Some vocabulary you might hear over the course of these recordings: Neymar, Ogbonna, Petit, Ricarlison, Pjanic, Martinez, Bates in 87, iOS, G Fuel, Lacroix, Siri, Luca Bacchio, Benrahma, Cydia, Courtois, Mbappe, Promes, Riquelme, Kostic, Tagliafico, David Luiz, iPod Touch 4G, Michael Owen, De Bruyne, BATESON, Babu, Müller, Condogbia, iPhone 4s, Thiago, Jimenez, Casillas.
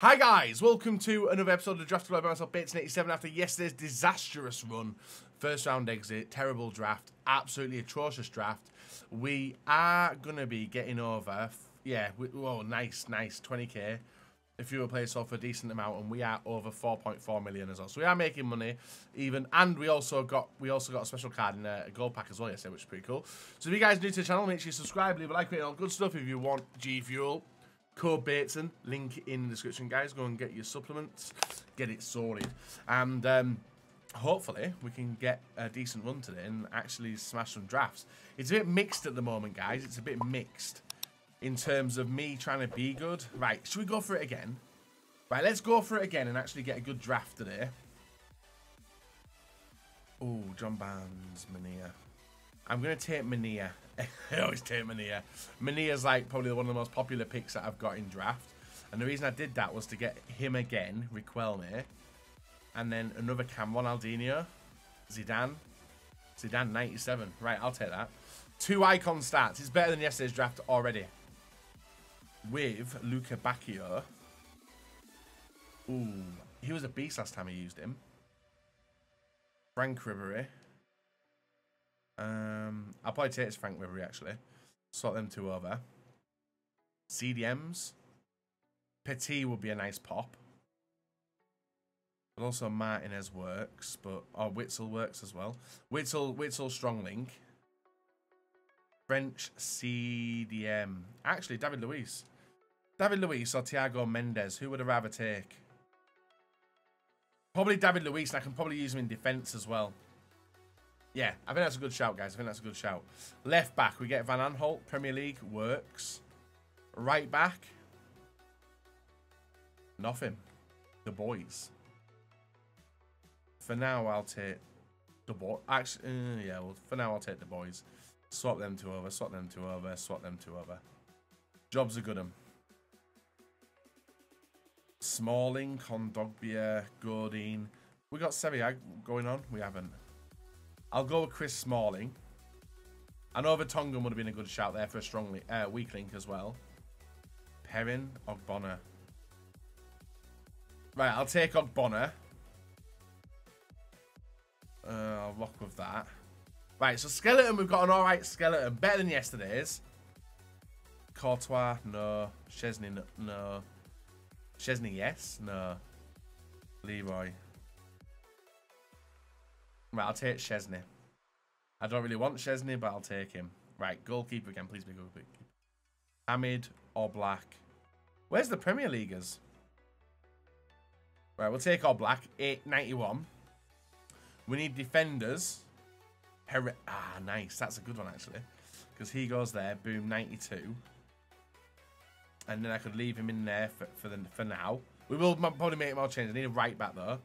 Hi guys, welcome to another episode of the Draft by myself, Bates in 87. After yesterday's disastrous run, first round exit, terrible draft, absolutely atrocious draft, we are going to be getting over, nice 20k. If you were playing so for a decent amount, and we are over 4.4 million as well. So we are making money even, and we also got a special card in a gold pack as well yesterday, which is pretty cool. So if you guys are new to the channel, make sure you subscribe, leave a like, and all good stuff. If you want G Fuel, code Bateson, link in the description, guys. Go and get your supplements, get it sorted. And hopefully we can get a decent run today and actually smash some drafts. It's a bit mixed at the moment, guys. It's a bit mixed. In terms of me trying to be good. Right, should we go for it again? Right, let's go for it again and actually get a good draft today. Oh, John Barnes, Mania. I'm going to take Mania. I always take Mania. Mania's like probably one of the most popular picks that I've got in draft. And the reason I did that was to get him again, Riquelme. And then another Cam, Ronaldinho, Zidane. Zidane, 97. Right, I'll take that. Two icon stats. It's better than yesterday's draft already. With Luca Bacchio. Ooh, he was a beast last time I used him. Frank Ribéry. I'll probably take this Frank Ribéry actually. Sort them two over. CDMs. Petit would be a nice pop. But also Martinez works, but Witzel works as well. Witzel strong link. French CDM. Actually, David Luiz. David Luiz or Thiago Mendes. Who would I rather take? Probably David Luiz, and I can probably use him in defence as well. Yeah, I think that's a good shout, guys. I think that's a good shout. Left back, we get Van Anholt. Premier League, works. Right back. Nothing. The boys. For now, I'll take the boys. Actually, for now, I'll take the boys. Swap them two over, swap them two over, swap them two over. Jobs are good. Smalling, Condogbia, Gordine. We got Sevi going on? We haven't. I'll go with Chris Smalling. I know Vertonghen would have been a good shout there for a strong weak link as well. Perrin, Ogbonna. Right, I'll take Ogbonna. I'll lock with that. Right, so skeleton, we've got an all right skeleton. Better than yesterday's. Courtois, no. Chesney, no. Chesney, yes, no. Leroy. Right, I'll take Chesney. I don't really want Chesney, but I'll take him. Right, goalkeeper again. Please be goalkeeper. Ahmed Oblak. Where's the Premier Leaguers? Right, we'll take Oblak. 891. We need defenders. Nice. That's a good one, actually. Because he goes there. Boom, 92. And then I could leave him in there for now. We will probably make more changes. I need a right back, though.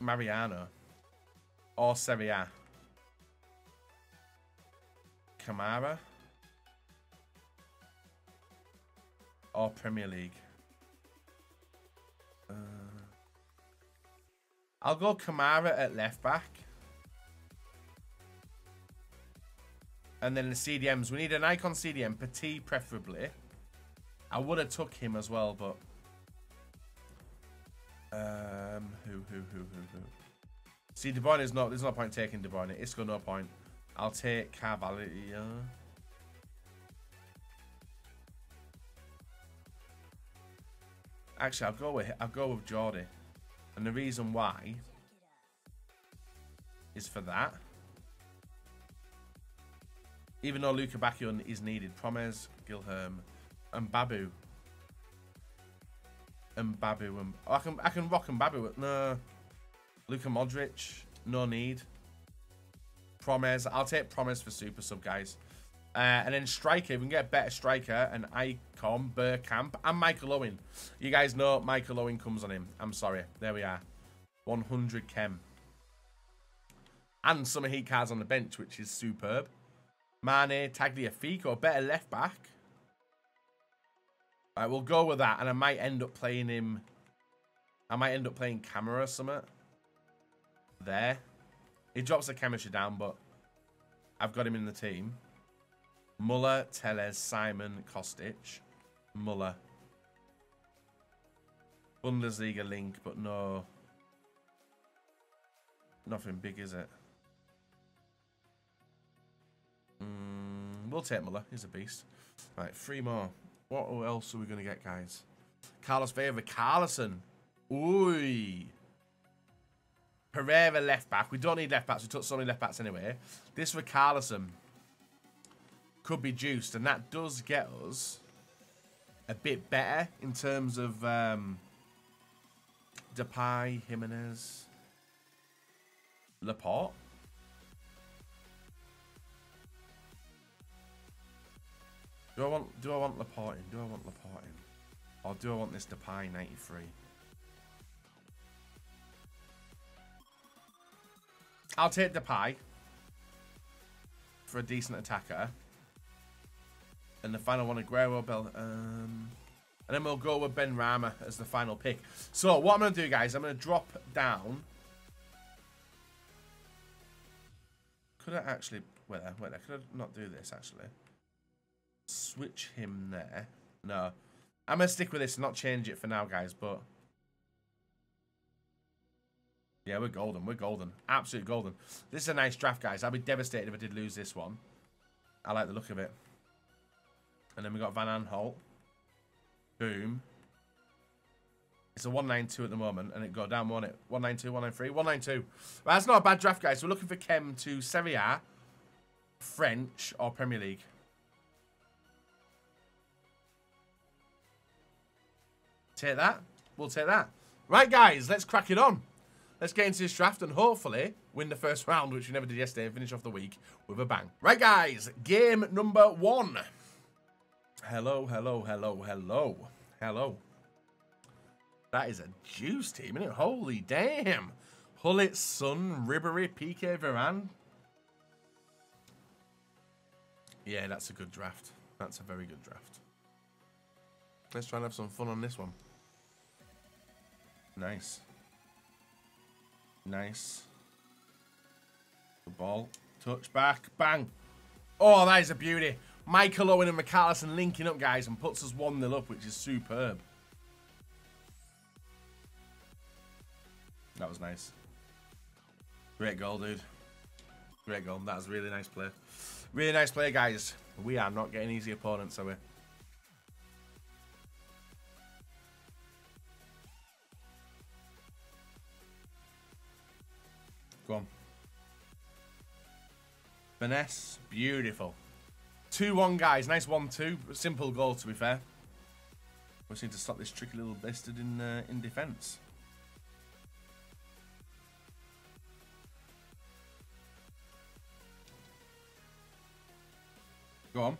Mariano. Or Seria. Kamara. Or Premier League. I'll go Kamara at left back. And then the CDMs. We need an icon CDM. Petit, preferably. I would have took him as well, but... Who? See, De Bruyne is not... There's no point taking De Bruyne. It's got no point. I'll take Carvalho. Actually, I'll go with Jordy. And the reason why... is for that. Even though Luca Bacchio is needed. Promes, Gilherm, and Babu. Oh, I can rock and Babu. No. Luka Modric. No need. Promes. I'll take Promes for super sub, guys. And then striker. If we can get a better striker, an icon, Burkamp, and Michael Owen. You guys know Michael Owen comes on him. I'm sorry. There we are. 100 chem. And summer heat cards on the bench, which is superb. Mane, Tagliafico, better left back. All right, we'll go with that, and I might end up playing him. I might end up playing Camera Summit. There. He drops the chemistry down, but I've got him in the team. Müller, Telles, Simon, Kostic. Müller. Bundesliga link, but no, nothing big, is it? We'll take Müller. He's a beast. Right, 3 more. What else are we going to get, guys? Carlos Veiga, Carlsson. Ooh. Pereira left back. We don't need left backs. We took so many left backs anyway. This Ricarlison could be juiced, and that does get us a bit better in terms of Depay, Jimenez, Laporte. Do I want Laporte in? Do I want Laporte in? Or do I want this Depay 93? I'll take Depay for a decent attacker. And the final one, Aguero, Bell. And then we'll go with Benrahma as the final pick. So what I'm going to do, guys, I'm going to drop down. Could I actually... Wait there. Could I not do this, actually? Switch him there. No. I'm going to stick with this and not change it for now, guys, but... Yeah, we're golden. We're golden. Absolute golden. This is a nice draft, guys. I'd be devastated if I did lose this one. I like the look of it. And then we got Van Anholt. Boom. It's a 192 at the moment, and it got down, won't it? 192, 193, 192. Well, that's not a bad draft, guys. We're looking for Chem to Serie A, French, or Premier League. Take that. We'll take that. Right, guys, let's crack it on. Let's get into this draft and hopefully win the first round, which we never did yesterday, and finish off the week with a bang. Right, guys, game number 1. Hello, hello, hello, hello, hello. That is a juice team, isn't it? Holy damn. Hullet, Son, Ribéry, Piqué, Varane. Yeah, that's a good draft. That's a very good draft. Let's try and have some fun on this one. Nice. Nice. The ball. Touch back. Bang. Oh, that is a beauty. Michael Owen and Ricarlison linking up, guys, and puts us 1-0 up, which is superb. That was nice. Great goal, dude. Great goal. That was really nice play. Really nice play, guys. We are not getting easy opponents, are we? Go on. Finesse. Beautiful. 2-1, guys. Nice 1-2. Simple goal, to be fair. We just need to stop this tricky little bastard in defence. Go on.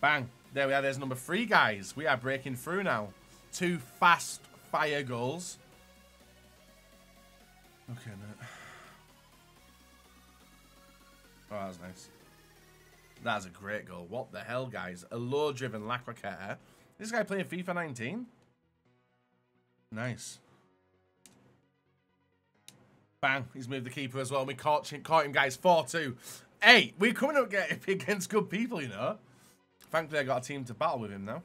Bang. There we are. There's number 3, guys. We are breaking through now. 2 fast fire goals. Okay, no. Oh, that was nice. That's a great goal. What the hell, guys? A low-driven Lacroix. This guy playing FIFA 19? Nice. Bang. He's moved the keeper as well. And we caught him, guys. 4-2. Hey, we're coming up against good people, you know. Thankfully, I got a team to battle with him now.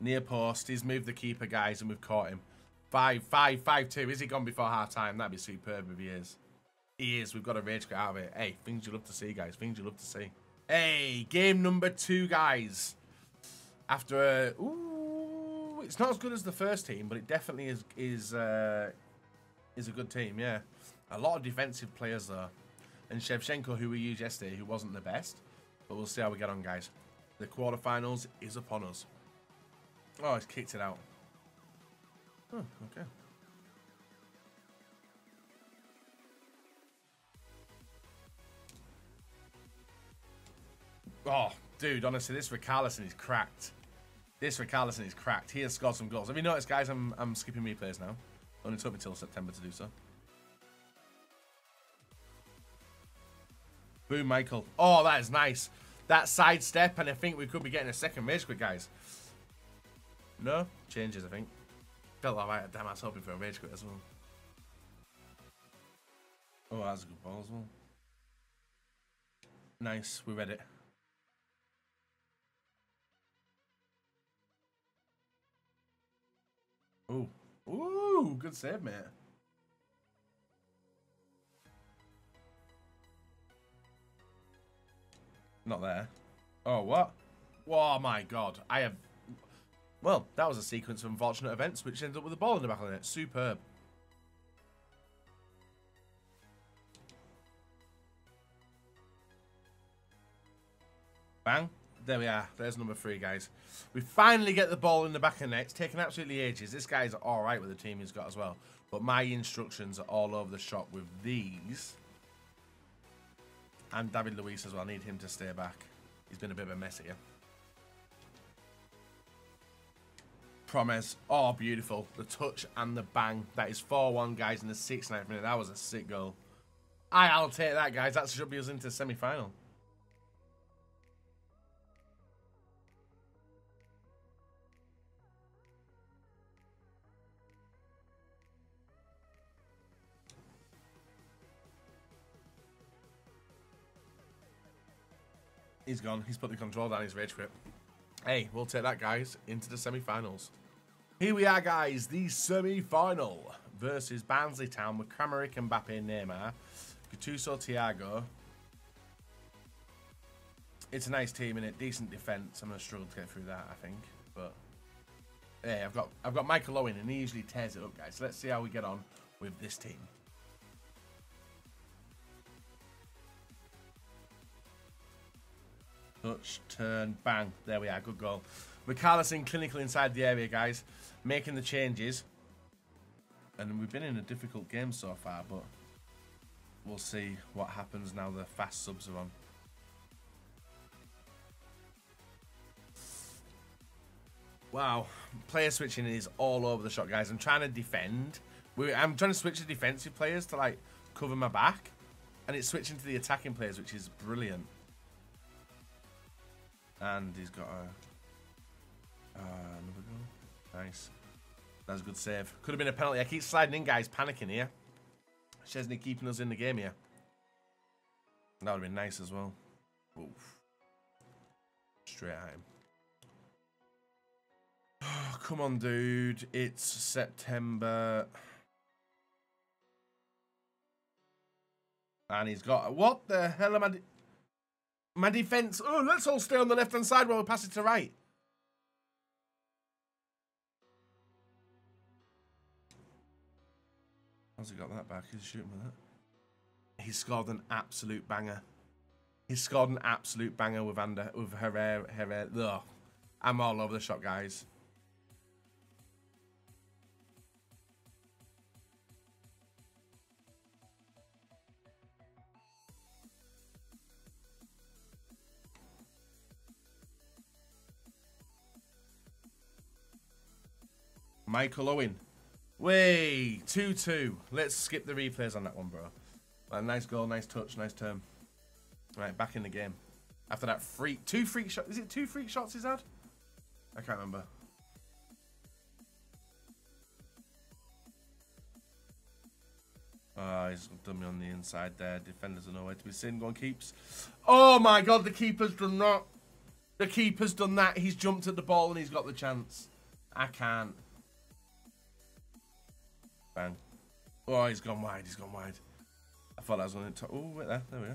Near post. He's moved the keeper, guys, and we've caught him. 5-2. Is he gone before half time? That'd be superb if he is. He is. We've got a rage quit out of it. Hey, things you love to see, guys. Things you love to see. Hey, game number 2, guys. After a... Ooh, it's not as good as the first team, but it definitely is a good team, yeah. A lot of defensive players, though. And Shevchenko, who we used yesterday, who wasn't the best. But we'll see how we get on, guys. The quarterfinals is upon us. Oh, he's kicked it out. Oh, okay. Oh, dude, honestly, this Ricarlison is cracked. This Ricarlison is cracked. He has scored some goals. Have you noticed, guys, I'm skipping replays now? Only took me till September to do so. Boom, Michael. Oh, that is nice. That sidestep, and I think we could be getting a second rage quit, guys. No? Changes, I think. Felt alright. Damn, I was hoping for a rage quit as well. Oh, that was a good ball as well. Nice, we read it. Oh. Ooh, good save, man. Not there. Oh, what? Oh, my God. I have... Well, that was a sequence of unfortunate events which ended up with a ball in the back of the net. Superb. Bang. There we are. There's number 3, guys. We finally get the ball in the back of the net. It's taken absolutely ages. This guy's all right with the team he's got as well. But my instructions are all over the shop with these. And David Luiz as well. I need him to stay back. He's been a bit of a mess here. Promes. Oh, beautiful. The touch and the bang. That is 4-1, guys, in the 69th minute. That was a sick goal. I'll take that, guys. That should be us into the semi-final. He's gone. He's put the control down his rage grip. Hey, we'll take that, guys, into the semi-finals. Here we are, guys, the semi-final versus Barnsley Town with Kramaric, Mbappe, Neymar, Gattuso, Thiago. It's a nice team, innit? Decent defence. I'm going to struggle to get through that, I think. But, hey, I've got Michael Owen, and he usually tears it up, guys. So let's see how we get on with this team. Touch, turn, bang. There we are. Good goal. Ricarlison clinical inside the area, guys. Making the changes. And we've been in a difficult game so far, but we'll see what happens now the fast subs are on. Wow. Player switching is all over the shop, guys. I'm trying to defend. I'm trying to switch the defensive players to, like, cover my back. And it's switching to the attacking players, which is brilliant. And he's got another goal. Nice. That's a good save. Could have been a penalty. I keep sliding in, guys. Panicking here. Chesney keeping us in the game here. That would have been nice as well. Oof. Straight at him. Oh, come on, dude. It's September. And he's got... What the hell am I... My defence. Oh, let's all stay on the left-hand side while we pass it to right. How's he got that back? He's shooting with that. He's scored an absolute banger. He's scored an absolute banger with Herrera. Ugh. I'm all over the shop, guys. Michael Owen. Way 2-2. Let's skip the replays on that one, bro. Well, nice goal, nice touch, nice turn. Right, back in the game. After that freak... Two freak shots. Is it 2 freak shots he's had? I can't remember. Ah, he's done me on the inside there. Defenders are nowhere to be seen. Go on, keeps. Oh, my God. The keeper's done that. The keeper's done that. He's jumped at the ball and he's got the chance. I can't. Bang. Oh, he's gone wide. He's gone wide. I thought that was going to... Oh, wait there. There we go.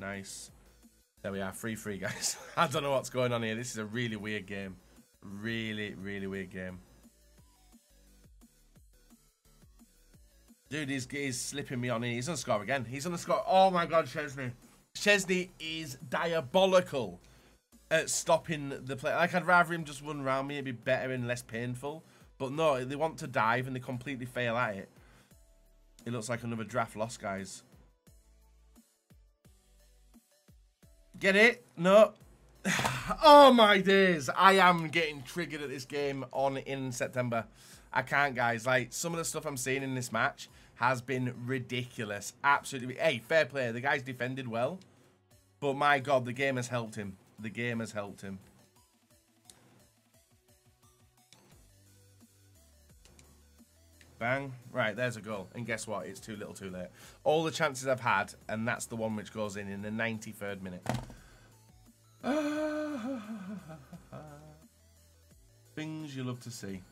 Nice. There we are. 3-3, guys. I don't know what's going on here. This is a really weird game. Really, really weird game. Dude, he's slipping me on in. He's going to score again. He's going to score. Oh, my God, Chesney. Chesney is diabolical at stopping the play. Like, I'd rather him just run around me. It'd be better and less painful. But no, they want to dive and they completely fail at it. It looks like another draft loss, guys. Get it? No. Oh, my days. I am getting triggered at this game in September. I can't, guys. Like, some of the stuff I'm seeing in this match has been ridiculous. Absolutely. Hey, fair play. The guy's defended well. But, my God, the game has helped him. The game has helped him. Bang. Right, there's a goal. And guess what? It's too little too late. All the chances I've had, and that's the one which goes in the 93rd minute. Things you love to see.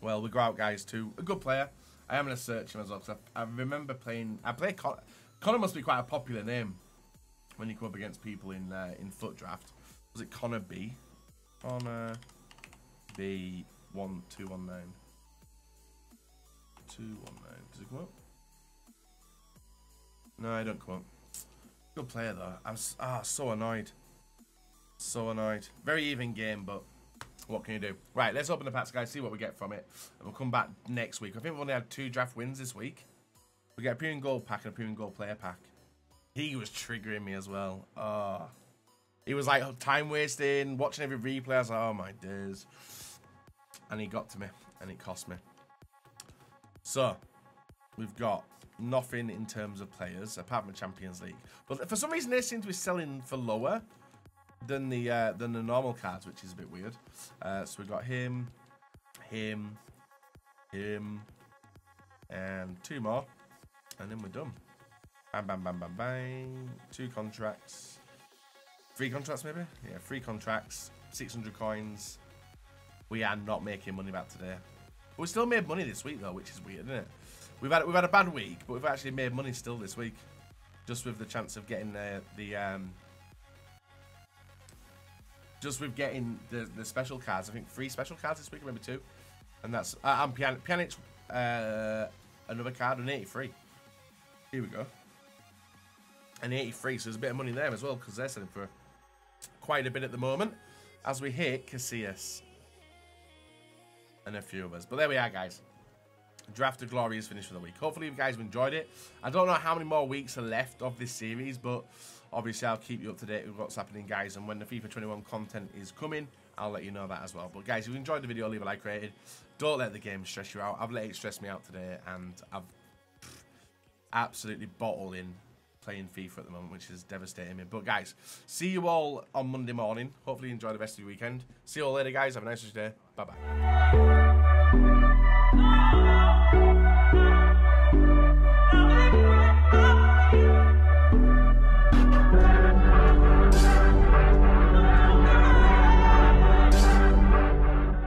Well, we go out, guys, to a good player. I am going to search him as well, because I remember playing... I play Connor. Connor must be quite a popular name when you come up against people in foot draft. Was it Connor B? Connor B 1219. 219. Does it come up? No, I don't come up. Good player, though. I'm so annoyed. So annoyed. Very even game, but... what can you do? Right, let's open the packs, guys, see what we get from it. And we'll come back next week. I think we've only had 2 draft wins this week. We get a premium gold pack and a premium gold player pack. He was triggering me as well. Oh. He was like time wasting, watching every replay. I was like, oh my days. And he got to me and it cost me. So, we've got nothing in terms of players apart from Champions League. But for some reason, they seem to be selling for lower than the normal cards, which is a bit weird. So we got him, and 2 more, and then we're done. Bam, bam, bam, bam, bang. 2 contracts, 3 contracts maybe. Yeah, 3 contracts, 600 coins. We are not making money back today. But we still made money this week though, which is weird, isn't it? We've had a bad week, but we've actually made money still this week, just with the chance of getting the special cards. I think 3 special cards this week, maybe 2. And that's... and Pjanic, another card, an 83. Here we go. An 83, so there's a bit of money there as well, because they're selling for quite a bit at the moment. As we hit Casillas. And a few of us. But there we are, guys. Draft of Glory is finished for the week. Hopefully you guys have enjoyed it. I don't know how many more weeks are left of this series, but... obviously, I'll keep you up to date with what's happening, guys. And when the FIFA 21 content is coming, I'll let you know that as well. But, guys, if you enjoyed the video, leave a like rated. Don't let the game stress you out. I've let it stress me out today. And I've absolutely bottled in playing FIFA at the moment, which is devastating me. But, guys, see you all on Monday morning. Hopefully, you enjoy the rest of your weekend. See you all later, guys. Have a nice day. Bye-bye.